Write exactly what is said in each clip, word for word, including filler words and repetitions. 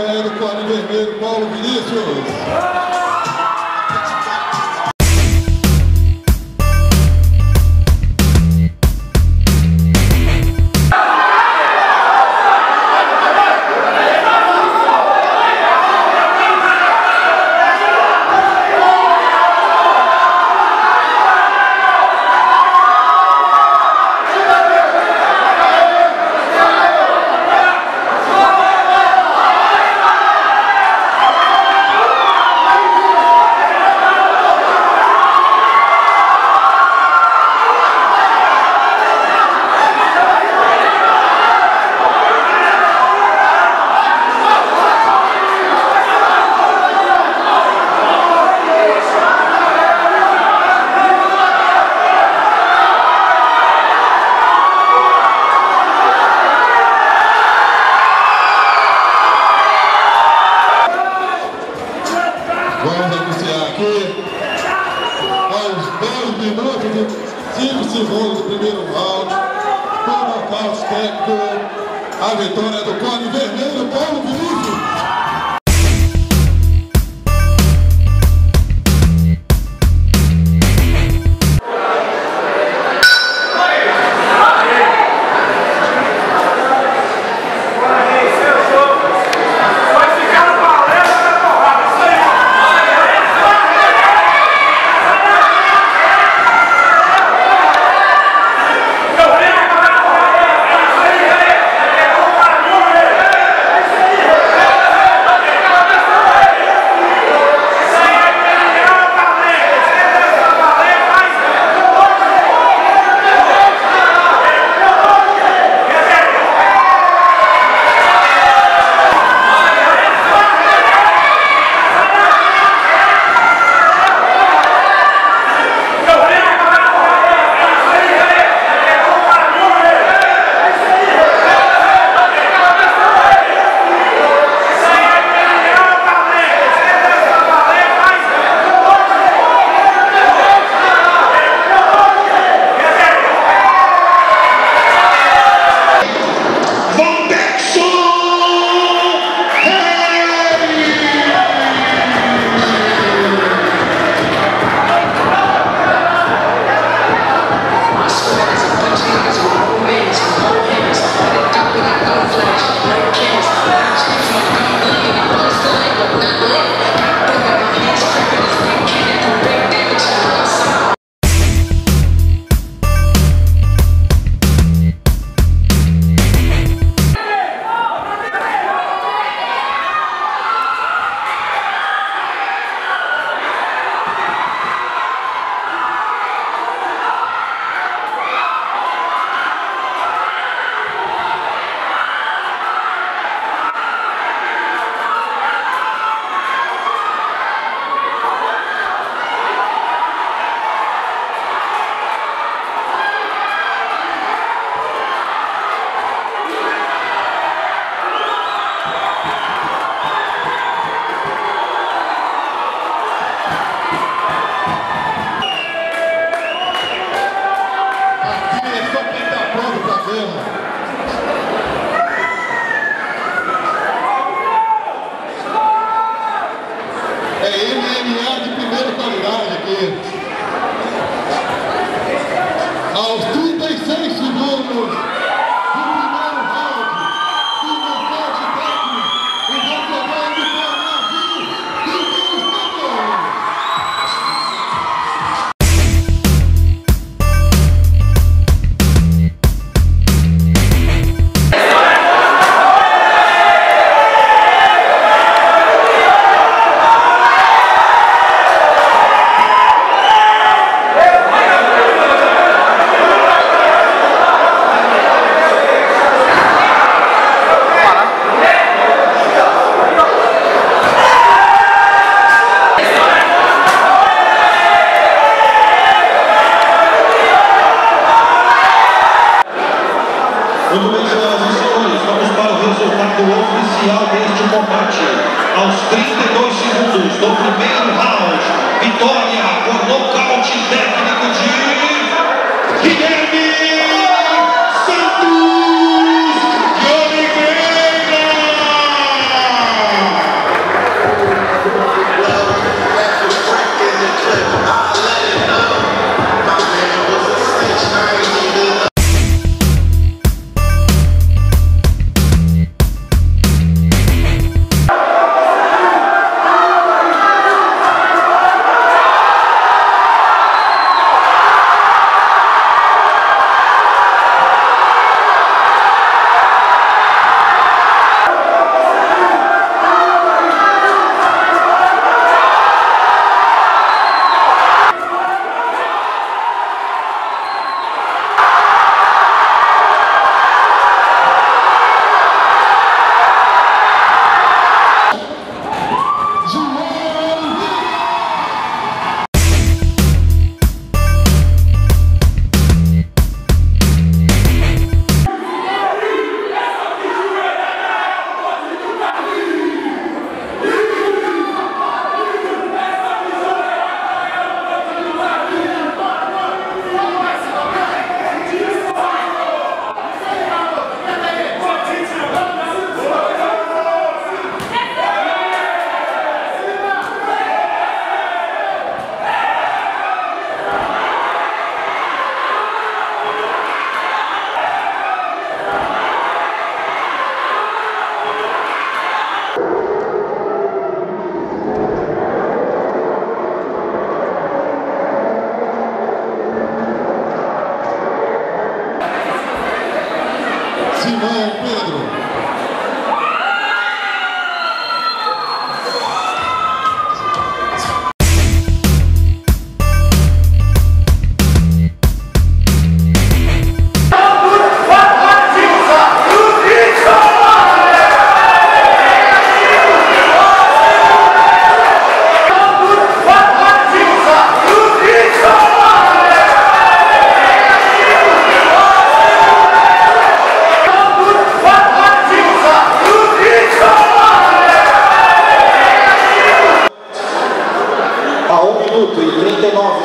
companheiro do quadro vermelho, Paulo Vinícius. cinco segundos do primeiro round, com o nocaute técnico, a vitória é do quadro vermelho, Paulo Vinícius.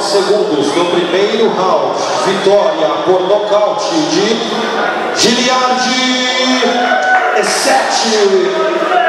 segundos do primeiro round. Vitória por nocaute de Gilliard. É sete.